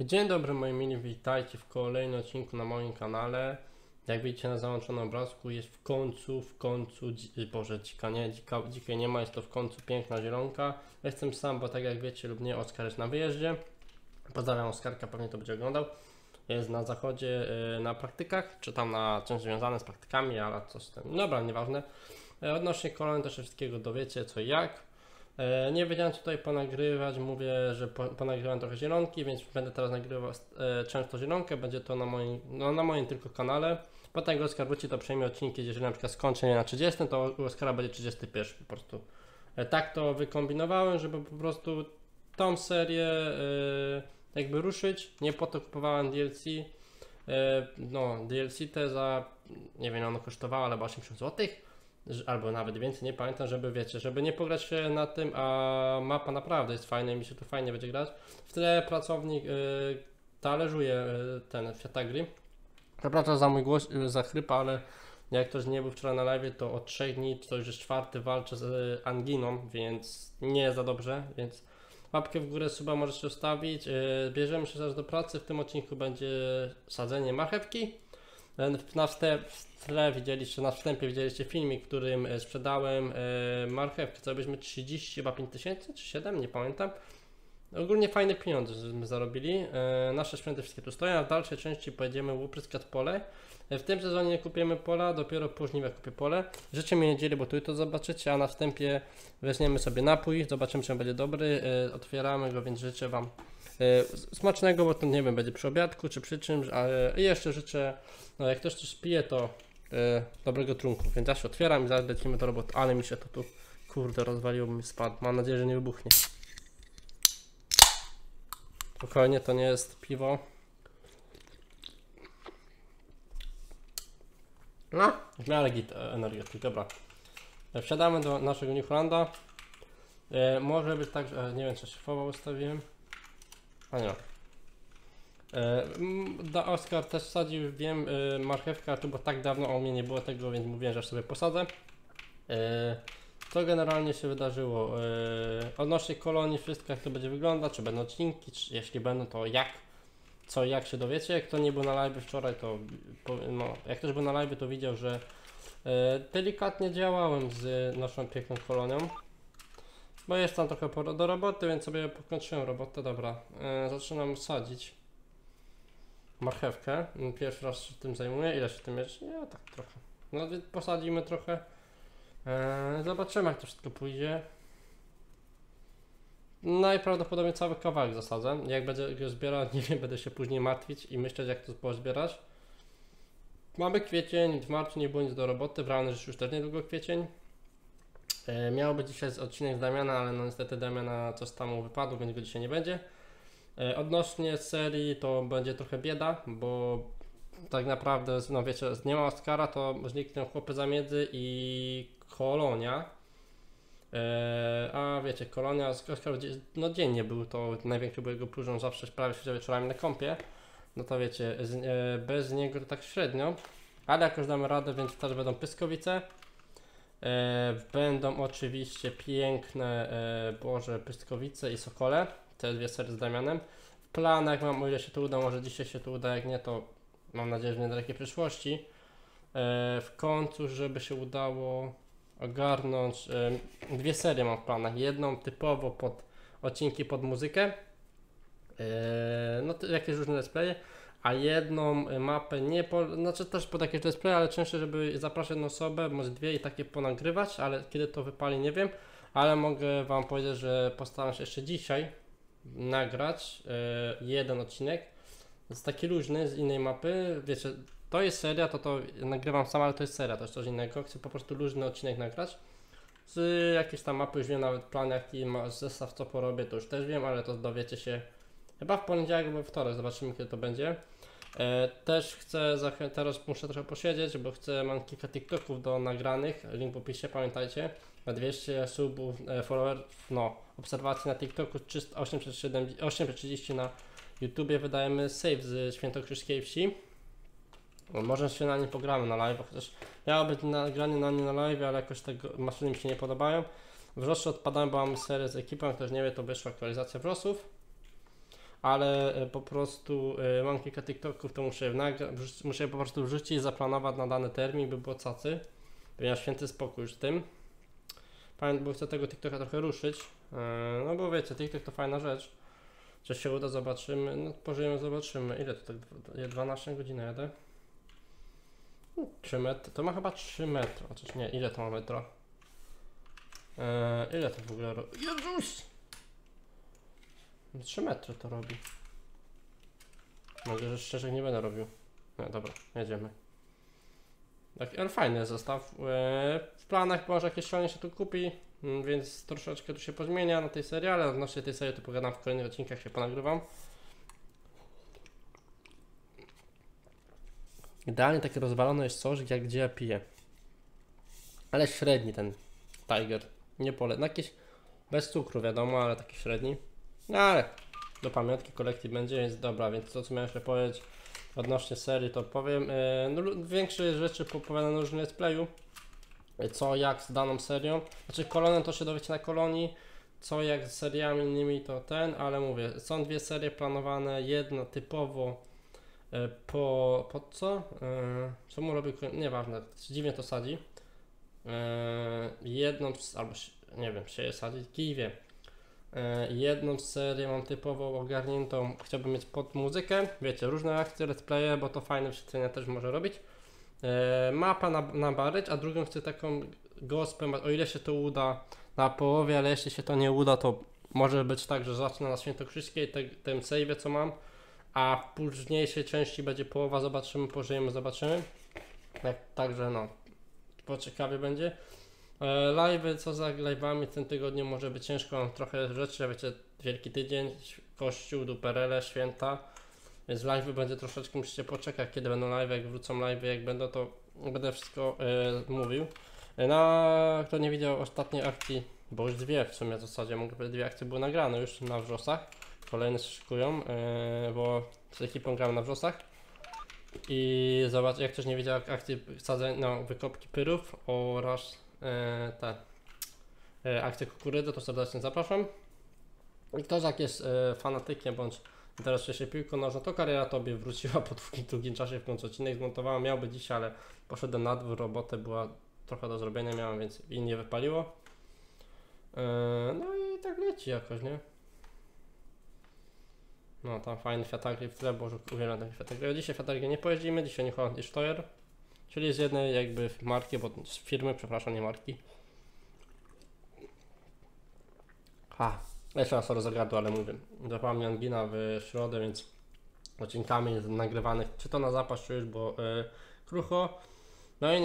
Dzień dobry moi mili, witajcie w kolejnym odcinku na moim kanale. Jak widzicie na załączonym obrazku jest dzisiaj nie ma, jest to w końcu piękna zielonka. Ja jestem sam, bo tak jak wiecie lub nie, Oskar jest na wyjeździe. Pozdrawiam Oskarka, pewnie to będzie oglądał. Jest na zachodzie na praktykach, czy tam na czymś związane z praktykami, ale coś tam, dobra, nieważne. Odnośnie kolony też wszystkiego dowiecie co i jak. Nie wiedziałem tutaj ponagrywać, mówię, że ponagrywałem trochę zielonki, więc będę teraz nagrywał często zielonkę, będzie to na moim tylko kanale. Potem jak Oskar wróci, to przejmie odcinki, jeżeli na przykład skończę na 30, to u Oskara będzie 31 po prostu. Tak to wykombinowałem, żeby po prostu tą serię jakby ruszyć, nie po to kupowałem DLC. No DLC te za, nie wiem, ono kosztowało, ale 80 zł. Albo nawet więcej, nie pamiętam, żeby wiecie, żeby nie pograć się na tym, a mapa naprawdę jest fajna i mi się tu fajnie będzie grać. W tle pracownik talerzuje ten Fiatagri. Przepraszam za mój głos, zachrypa, ale jak ktoś nie był wczoraj na live, to od 3 dni, to już jest czwarty, walczę z anginą, więc nie za dobrze, więc łapkę w górę, suba możecie ustawić. Bierzemy się zaraz do pracy, w tym odcinku będzie sadzenie marchewki. Na wstępie widzieliście filmik, w którym sprzedałem marchewkę, co byśmy 35 tysięcy, czy 7, nie pamiętam. Ogólnie fajne pieniądze zarobili. Nasze sprzęty wszystkie tu stoją, a w dalszej części pojedziemy upryskać pole. W tym sezonie nie kupujemy pola, dopiero później ja kupię pole. Życzę mi niedzieli, bo tu to zobaczycie, a na wstępie weźmiemy sobie napój, zobaczymy czy on będzie dobry. Otwieramy go, więc życzę wam smacznego, bo to nie wiem, będzie przy obiadku czy przy czymś, ale jeszcze życzę, no jak ktoś coś pije, to dobrego trunku, więc ja się otwieram i zaraz lecimy do roboty, ale mi się to tu, kurde, rozwaliło, mi spadł, mam nadzieję, że nie wybuchnie. Spokojnie, to nie jest piwo. No, w miarę git energetyk, dobra. Wsiadamy do naszego New Hollanda. Może być tak, że nie wiem, czy szefowa ustawiłem. A nie. Oskar też sadził, wiem, marchewkę, bo tak dawno o mnie nie było tego, więc mówiłem, że sobie posadzę. Co generalnie się wydarzyło? Odnośnie kolonii, wszystko jak to będzie wyglądać, czy będą odcinki, czy jeśli będą, to jak, co i jak się dowiecie. Jak kto nie był na live wczoraj, to no, jak ktoś był na live, to widział, że delikatnie działałem z naszą piękną kolonią. Bo jest tam trochę do roboty, więc sobie pokończyłem robotę, dobra. Zaczynam sadzić marchewkę. Pierwszy raz się tym zajmuję. Ile się tym jest? Ja tak trochę. No więc posadzimy trochę. Zobaczymy jak to wszystko pójdzie. Najprawdopodobniej cały kawałek zasadzę. Jak będę go zbierał, nie wiem, będę się później martwić i myśleć jak to pozbierać. Mamy kwiecień, w marcu nie było nic do roboty, w realnej rzeczy już też niedługo kwiecień. Miał być dzisiaj odcinek z Damiana, ale no niestety Damiana coś tam mu wypadło, więc go dzisiaj nie będzie. Odnośnie serii to będzie trochę bieda, bo tak naprawdę, no wiecie, nie ma Oskara, to znikną chłopy zamiedzy i kolonia. A wiecie, kolonia, Oskar no dziennie był, to największy był jego próżą, zawsze prawie się wieczorami na kąpie. No to wiecie, bez niego to tak średnio, ale jakoś damy radę, więc też będą Pyskowice. Będą oczywiście piękne Pyskowice i Sokole, te dwie serie z Damianem. W planach mam, o ile się to uda, może dzisiaj się to uda, jak nie to mam nadzieję, że w niedalekiej przyszłości. W końcu, żeby się udało ogarnąć, dwie serie mam w planach, jedną typowo pod odcinki pod muzykę, no jakieś różne let's playe, a jedną mapę nie, znaczy też pod jakieś let's play, ale częściej, żeby zapraszać jedną osobę, może dwie i takie ponagrywać, ale kiedy to wypali nie wiem, ale mogę wam powiedzieć, że postaram się jeszcze dzisiaj nagrać jeden odcinek, jest taki luźny, z innej mapy, wiecie, to jest seria, to nagrywam sam, ale to jest seria, to jest coś innego, chcę po prostu luźny odcinek nagrać, z jakiejś tam mapy, już wiem nawet plan jaki ma zestaw, co porobię, to już też wiem, ale to dowiecie się chyba w poniedziałek albo wtorek, zobaczymy kiedy to będzie. Też chcę, teraz muszę trochę posiedzieć, bo chcę, mam kilka TikToków do nagranych, link w opisie, pamiętajcie, na 200 subów, followerów, no, obserwacji na TikToku, 830 na YouTubie wydajemy save z Świętokrzyskiej wsi. No, może się na nie pogramy na live, chociaż miało być nagranie na nie na live, ale jakoś tego maszyny mi się nie podobają. Wrzosy odpadałem, bo mam serię z ekipą, ktoś nie wie, to wyszła aktualizacja Wrzosów. ale po prostu mam kilka TikToków, to muszę po prostu wrzucić, zaplanować na dany termin, by było cacy. Miałem święty spokój już z tym. Bo chcę tego TikToka trochę ruszyć, no bo wiecie, TikTok to fajna rzecz. Czy się uda, zobaczymy, no pożyjemy, zobaczymy. Ile to tak, 12 godzin jadę? 3 metry, to ma chyba 3 metry, chociaż nie, ile to ma metra? Ile to w ogóle robi? Jezus! 3 metry to robi. Mogę, że szczerze nie będę robił. No dobra, jedziemy. Tak, ale fajny zestaw. W planach może jakieś szalenie się tu kupi, więc troszeczkę tu się pozmienia na tej serii, ale odnośnie tej serii to pogadam w kolejnych odcinkach, się ponagrywam. Idealnie takie rozwalone jest coś, jak gdzie ja piję. Ale średni ten Tiger. Nie polecam. Jakiś bez cukru wiadomo, ale taki średni. No ale do pamiątki kolekcji będzie, jest dobra, więc to co miałem jeszcze powiedzieć odnośnie serii to powiem. No, większe rzeczy powiadam na różnym playu. Co jak z daną serią. Znaczy kolonę to się dowiecie na kolonii. Co jak z seriami innymi to ten, ale mówię, są dwie serie planowane, jedna typowo po co? Co mu robi, nieważne, dziwnie to sadzi. Jedną, albo nie wiem, się je sadzi, kij wie. Jedną serię mam typowo ogarniętą, chciałbym mieć pod muzykę, wiecie, różne akcje, let's playe, bo to fajne wyświetlenia też może robić. Mapa na Barycz, a drugą chcę taką gospę, o ile się to uda na połowie, ale jeśli się to nie uda, to może być tak, że zacznę na Świętokrzyskiej, tym sejwie co mam, a w późniejszej części będzie połowa, zobaczymy, pożyjemy, zobaczymy. Także no, to ciekawie będzie. Live'y, co za live'ami w tym tygodniu może być ciężko, mam trochę rzeczy, wiecie, Wielki Tydzień, Kościół, duperele, święta, więc live'y będzie troszeczkę, musicie poczekać, kiedy będą live'y, jak wrócą live'y, jak będą, to będę wszystko mówił. No, kto nie widział ostatniej akcji, bo już dwie w sumie w zasadzie, dwie akcje były nagrane już na Wrzosach, kolejne szykują, bo z ekipą grałem na Wrzosach. I zobacz, jak ktoś nie widział akcji sadzeń, no, wykopki pyrów oraz akcje kukurydzy, to serdecznie zapraszam. I ktoś jak jest fanatykiem bądź interesuje się piłką nożną, to kariera tobie wróciła po długim czasie, w końcu odcinek zmontowałem, miałby dzisiaj, ale poszedłem na dwór, robotę była trochę do zrobienia, miałem, więc i nie wypaliło. No i tak leci jakoś, nie? No tam fajny Fiatagri w tle, bo uwielbiam ten Fiatagri. Dzisiaj Fiatagri nie pojeździmy, dzisiaj New Holland i Steuer. Czyli z jednej jakby marki, bo z firmy, przepraszam, nie marki. Ha, jeszcze raz sorry za gardło, ale mówię. Zapała mnie angina w środę, więc odcinkami jest nagrywanych, czy to na zapas, czy już, bo krucho. No i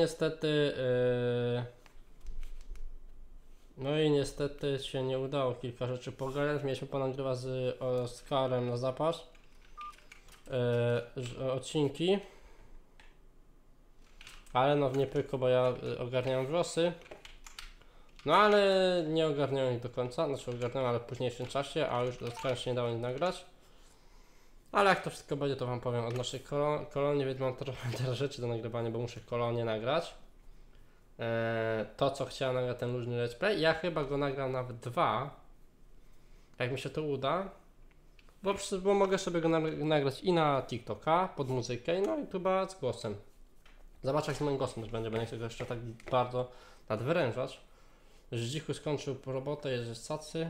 niestety, się nie udało kilka rzeczy pogadać. Mieliśmy ponagrywać z Oskarem na zapas odcinki. Ale no nie tylko, bo ja ogarniałem Wrzosy. No ale nie ogarniałem ich do końca, znaczy ogarniałem, ale w późniejszym czasie, a już do się nie dało nic nagrać. Ale jak to wszystko będzie, to wam powiem od naszej kolonii, więc mam trochę rzeczy do nagrywania, bo muszę kolonię nagrać. To co chciałem nagrać, ten luźny let's play, ja chyba go nagram nawet dwa. Jak mi się to uda. Bo mogę sobie go nagrać i na TikToka, pod muzykę, no i chyba z głosem. Zobaczę jak z moim głosem też będzie, bo nie chcę go jeszcze tak bardzo nadwyrężać. Zdzichu skończył robotę, jest z cacy.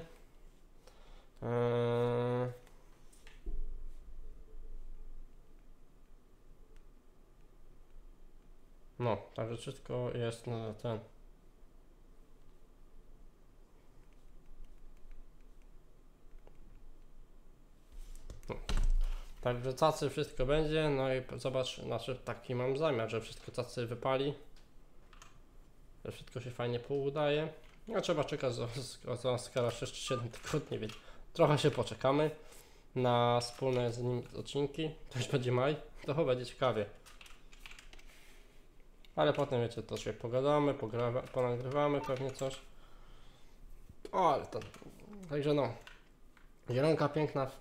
No, także wszystko jest na ten. Także cacy wszystko będzie, no i zobacz, znaczy taki mam zamiar, że wszystko cacy wypali. Że wszystko się fajnie poudaje. No trzeba czekać z Oskara 6-7 tygodni, więc trochę się poczekamy na wspólne z nim odcinki. To już będzie maj, to chyba będzie ciekawie. Ale potem wiecie, to się pogadamy, ponagrywamy pewnie coś. O, ale to... Także no. Zielonka,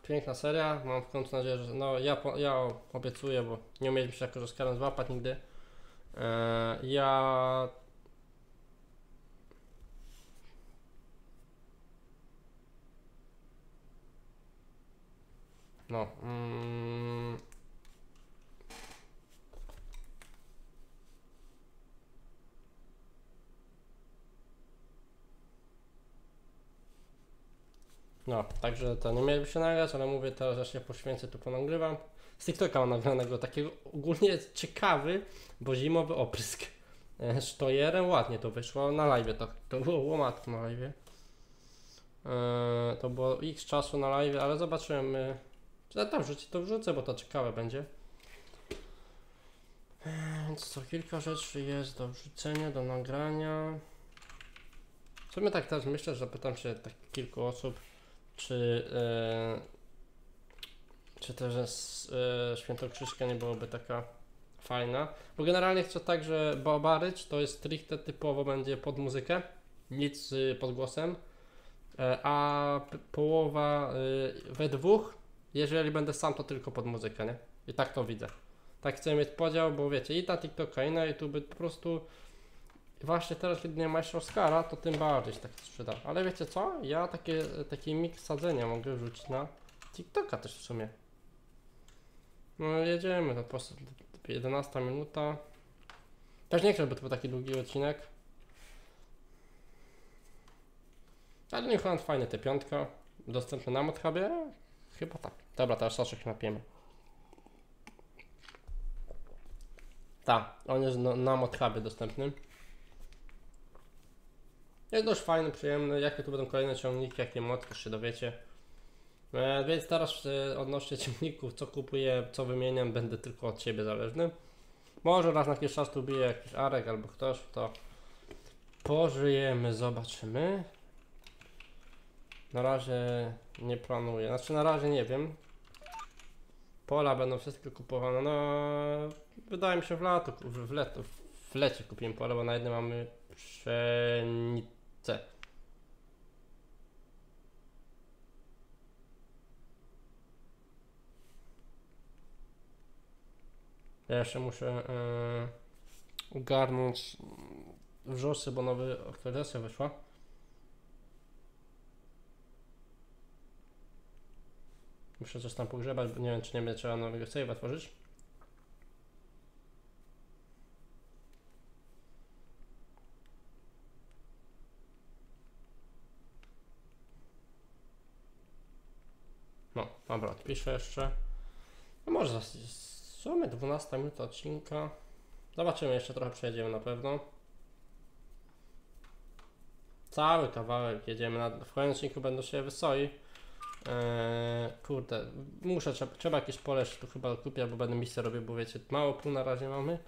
piękna seria, mam w końcu nadzieję, że no ja obiecuję, bo nie umieliśmy się jakoś z Karem złapać nigdy. No. No, także to nie mieliby się nagrać, ale mówię teraz, że się poświęcę, tu ponagrywam. Z TikToka mam nagranego takiego ogólnie ciekawy, bo zimowy oprysk. Sztojerem ładnie to wyszło na live, to było łomatko na live. To było x czasu na live, ale zobaczyłem. Czy ja tam wrzucę, to wrzucę, bo to ciekawe będzie. Więc co, kilka rzeczy jest do wrzucenia, do nagrania. W sumie tak teraz myślę, że zapytam się tak kilku osób, czy też Świętokrzyska nie byłoby taka fajna. Bo generalnie chcę tak, że Barycz to jest stricte typowo będzie pod muzykę, nic pod głosem, a połowa we dwóch, jeżeli będę sam, to tylko pod muzykę, nie? I tak to widzę. Tak chcę mieć podział, bo wiecie, i na TikToka, i na YouTube po prostu. Właśnie teraz, kiedy nie masz Oskara, to tym bardziej się tak sprzyda. Ale wiecie co? Ja taki mix sadzenia mogę wrzucić na TikToka też w sumie. No jedziemy, to po prostu 11 minuta. Też nie chcę, żeby to był taki długi odcinek. Ale New Holland fajnie, te piątka. Dostępne na ModHubie? Chyba tak. Dobra, teraz soczek napijemy. Tak, on jest na ModHubie dostępny. Jest dość fajny, przyjemny. Jakie tu będą kolejne ciągniki, jakie mody, też się dowiecie. Więc teraz odnośnie ciągników, co kupuję, co wymieniam, będę tylko od ciebie zależny. Może raz na jakiś czas tu bije jakiś Arek albo ktoś, to pożyjemy, zobaczymy. Na razie nie planuję, znaczy na razie nie wiem. Pola będą wszystkie kupowane, no wydaje mi się w lecie kupiłem pole, bo na jednym mamy pszenicę. Ja jeszcze muszę ogarnąć wrzosy, bo nowy aktualizacja wyszła. Muszę coś tam pogrzebać, bo nie wiem, czy nie będzie trzeba nowego save'a tworzyć. No, dobra, odpiszę jeszcze. No może w sumie 12 minut odcinka. Zobaczymy, jeszcze trochę przejedziemy na pewno. Cały kawałek jedziemy, w kolejnym odcinku będą się wysoi. Kurde, trzeba jakieś pole tu chyba kupić, bo będę misję robił, bo wiecie, mało pół na razie mamy.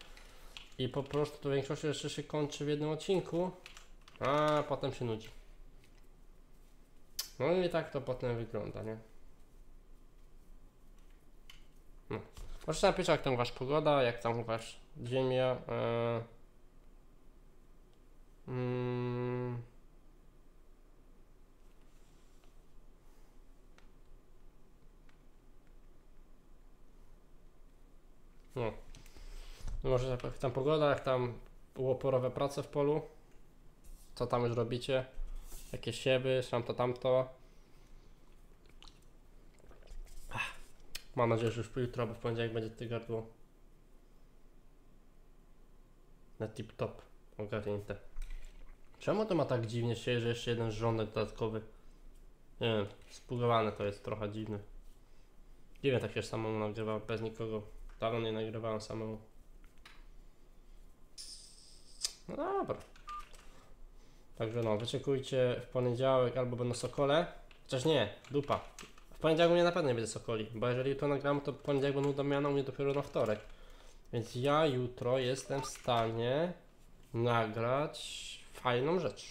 I po prostu to większość jeszcze się kończy w jednym odcinku, a potem się nudzi. No i tak to potem wygląda, nie? No. Możecie napisać, jak tam wasz pogoda, jak tam wasz ziemia. No. Może jak tam pogoda, jak tam łoporowe prace w polu. Co tam już robicie? Jakie siewy, tamto. Mam nadzieję, że już jutro, bo w poniedziałek będzie to gardło na tip-top ogarnięte. Czemu to ma tak dziwnie się, że jeszcze jeden żołnierz dodatkowy? Nie wiem, spugowane to jest trochę dziwne. Dziwnie tak się samemu nagrywa, bez nikogo. Dawno nie nagrywałem samemu. No dobra. Także no, wyczekujcie w poniedziałek albo będą Sokole. Chociaż nie, dupa. W poniedziałek u mnie na pewno nie będzie Sokoli, bo jeżeli jutro nagram, to w poniedziałek będą Damiana u mnie dopiero na wtorek. Więc ja jutro jestem w stanie nagrać fajną rzecz.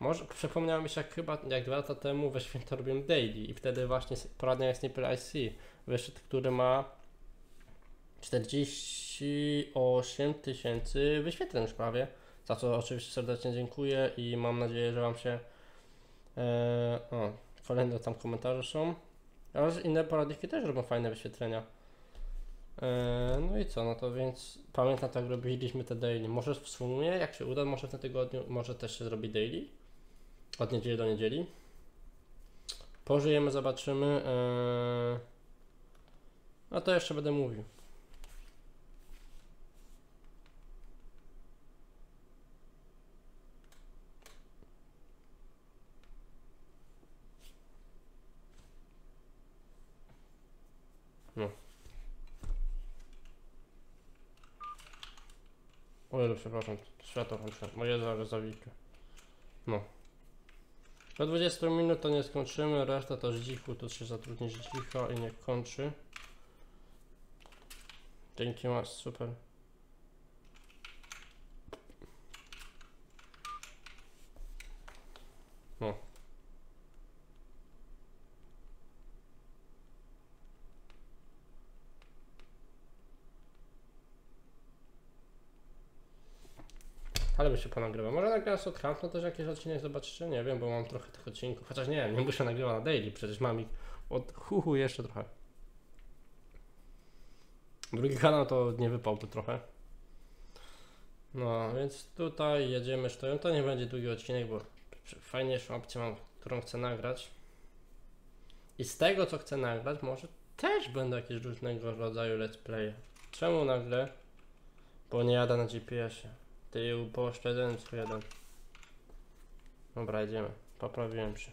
Może przypomniałem się, jak chyba jak 2 lata temu we święta robiłem daily i wtedy właśnie poradnia jak Sniper IC wyszedł, który ma 48 000 wyświetleń już prawie, za co oczywiście serdecznie dziękuję i mam nadzieję, że wam się... Kolejne tam komentarze są, ale inne poradniki też robią fajne wyświetlenia. No i co, no to więc pamiętam, tak robiliśmy te daily. Może w sumie, jak się uda, może w tym tygodniu, może też się zrobi daily od niedzieli do niedzieli. Pożyjemy, zobaczymy. A to jeszcze będę mówił. No. Ojej, przepraszam, światło włączę. Moje zaraz zawikę. No. Do 20 minut to nie skończymy, reszta to z dzichu, to się zatrudni z dzicho i niech kończy. Dzięki, masz, super. No. Ale by się ponagrywał. Może nagrywać od Hunt, no też jakieś odcinek zobaczycie? Nie wiem, bo mam trochę tych odcinków. Chociaż nie wiem, nie muszę nagrywać na daily, przecież mam ich od huhu jeszcze trochę. Drugi kanał to nie wypałby trochę. No, więc tutaj jedziemy sztoją. To nie będzie długi odcinek, bo fajniejszą opcję mam, którą chcę nagrać. I z tego, co chcę nagrać, może też będą jakieś różnego rodzaju let's play. Czemu nagle? Bo nie jadę na GPS-ie. Tył po szczedzeńcu jadę. Dobra, jedziemy. Poprawiłem się.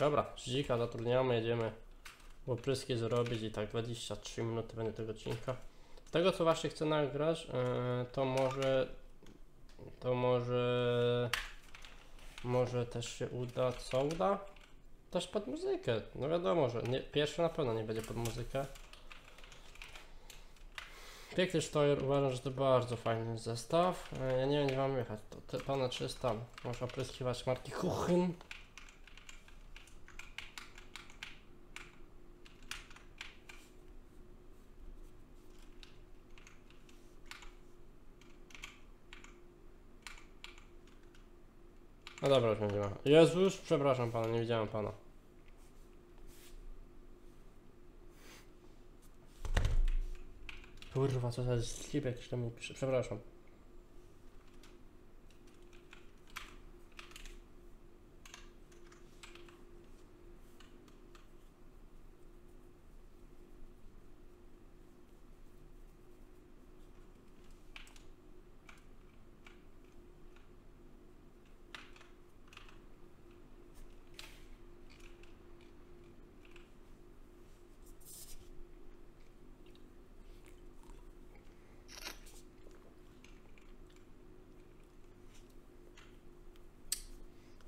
Dobra, dzika zatrudniamy, jedziemy opryski zrobić i tak 23 minuty będzie tego odcinka. Z tego, co właśnie chcę nagrać, to może też się uda, co uda? Też pod muzykę, no wiadomo, że nie, pierwszy na pewno nie będzie pod muzykę. Piękny sztojer, uważam, że to bardzo fajny zestaw. Ja nie wiem, gdzie mam jechać, to pana 300, można opryskiwać marki Kuchyn. No dobra, już będzie ma. Jezus, przepraszam pana, nie widziałem pana. Kurwa, co za skip jakiś tam mi pisze, przepraszam.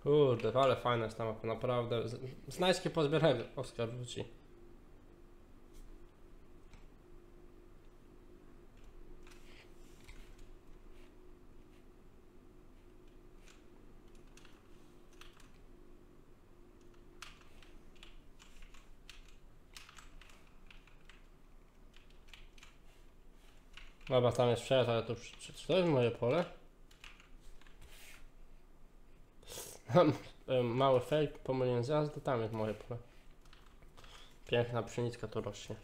Kurde, ale fajna jest ta mapa, naprawdę. Znajdźki pozbierałem, Oskar wróci. Dobra, tam jest przejazd, ale to, czy to jest moje pole? Mam mały fake, pomyliłem zjazdy, tam jest moje pole. Piękna pszeniczka tu rośnie.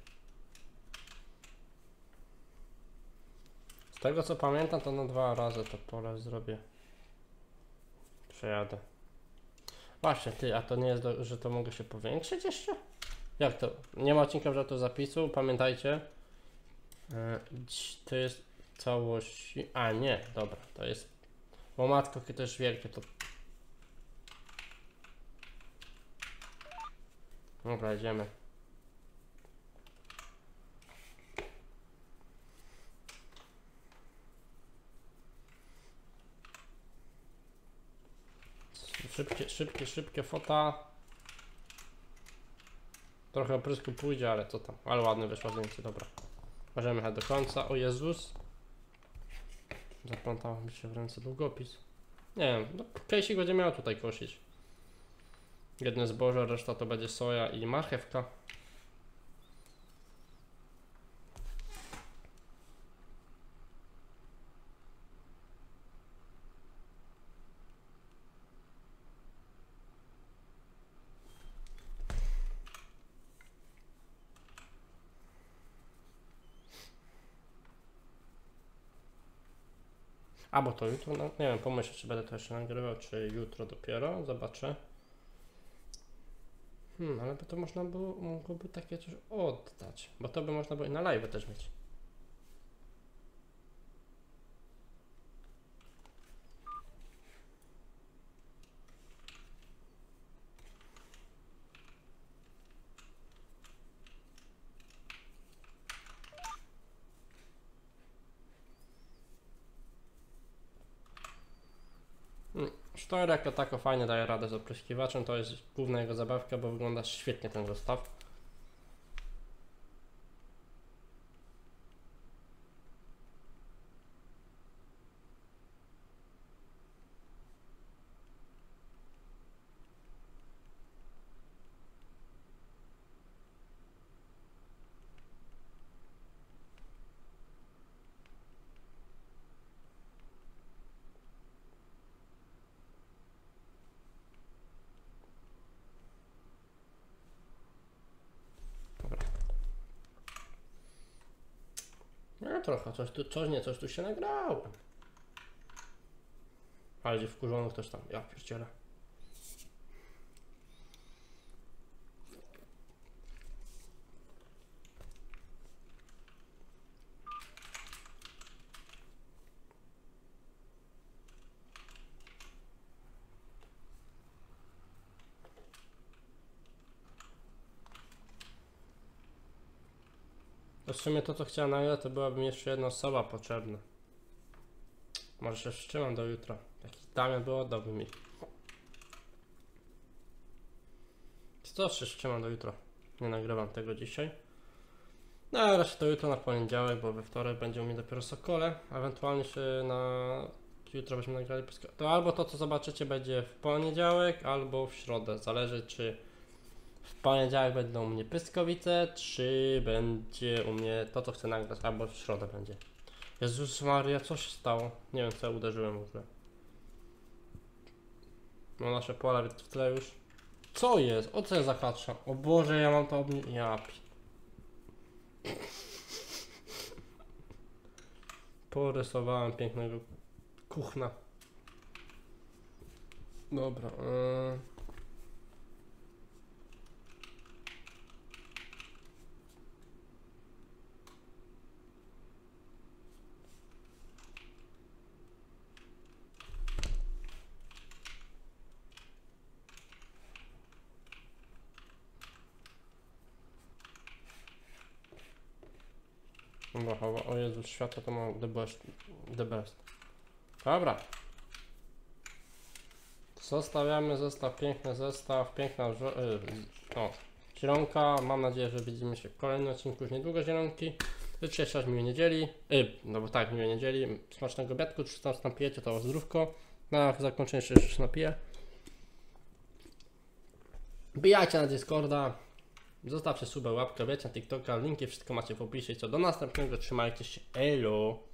Z tego, co pamiętam, to na 2 razy to pole zrobię. Przejadę. Właśnie, ty, a to nie jest, że to mogę się powiększyć jeszcze? Jak to? Nie ma odcinka, że to zapisu, pamiętajcie. To jest całości... A nie, dobra, to jest... Bo matko, kiedy też wielkie to... Dobra, idziemy. Szybkie fota. Trochę oprysku pójdzie, ale co tam. Ale ładne wyszło zdjęcie, dobra. Możemy jechać do końca. O Jezus. Zaplątało mi się w ręce długopis. Nie wiem, no, Kejsik będzie miał tutaj kosić. Jedne zboże, reszta to będzie soja i marchewka. A bo to jutro, no nie wiem, pomyślę, czy będę to jeszcze nagrywał, czy jutro dopiero, zobaczę. Ale by to można było, mogłoby takie coś oddać, bo to by można było i na live też mieć. Sztorek to tako fajnie daje radę z opryskiwaczem, to jest główna jego zabawka, bo wygląda świetnie ten zestaw. Trochę, coś tu się nagrało. Ale gdzie wkurzonych też tam, ja pierdzielę. W sumie to, co chciałem nagrać, to byłaby mi jeszcze jedna osoba potrzebna. Może się wstrzymam do jutra. Jakiś Damian by oddałby mi. Co się wstrzymam do jutra? Nie nagrywam tego dzisiaj. No, raczej to jutro na poniedziałek, bo we wtorek będzie u mnie dopiero Sokole. Ewentualnie się na jutro byśmy nagrali Pyskowice. To albo to, co zobaczycie, będzie w poniedziałek, albo w środę. Zależy, czy w poniedziałek będą u mnie Pyskowice, czy będzie u mnie to, co chcę nagrać, albo w środę będzie. Jezus Maria, co się stało? Nie wiem, co ja uderzyłem w ogóle. No nasze pola w tle już. Co jest? O co ja zahaczam? O Boże, ja mam to obni... Ja pi... Porysowałem pięknego kuchna. Dobra, o Jezus, światło to ma the best. Dobra. Zostawiamy zestaw, piękny zestaw, piękna... o, Zielonka, mam nadzieję, że widzimy się w kolejnym odcinku już niedługo, Zielonki. Życzę jeszcze raz miłej niedzieli, no bo tak, miłej niedzieli, smacznego obiadku, czy tam napijecie, to zdrówko. Na zakończenie się jeszcze napiję. Wbijajcie na Discorda. Zostawcie subę, łapkę, wejdźcie na TikToka, linki, wszystko macie w opisie. Co do następnego, trzymajcie się, elo!